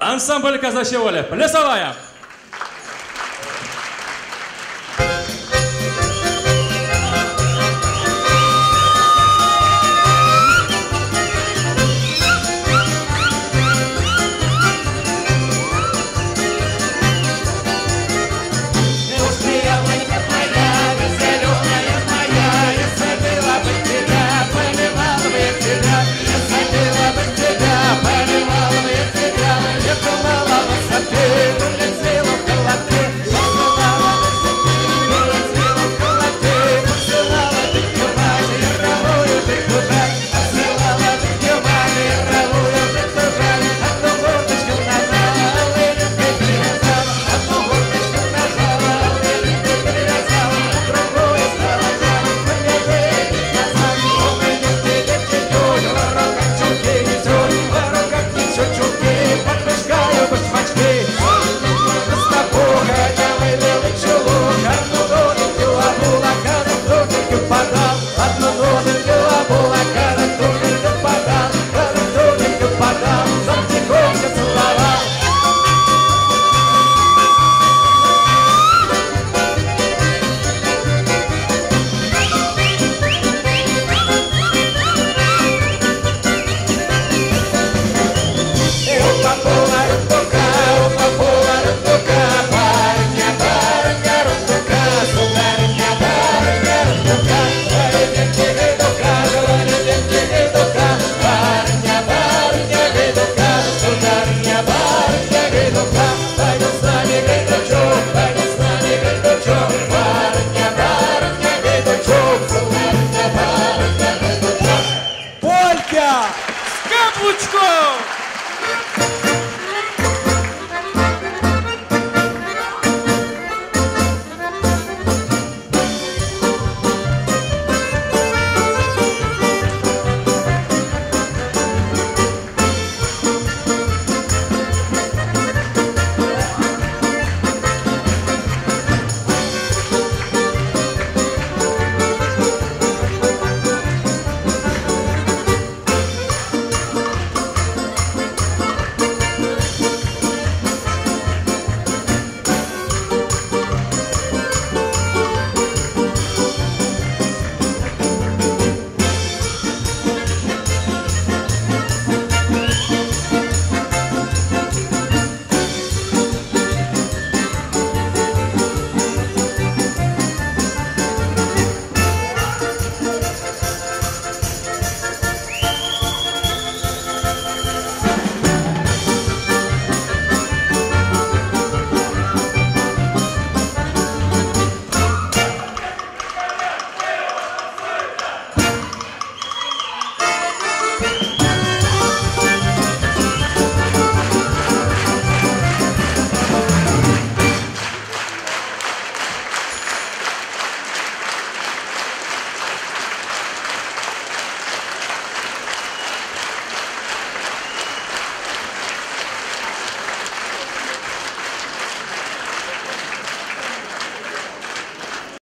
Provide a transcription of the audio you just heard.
Ансамбль казачья Плесовая.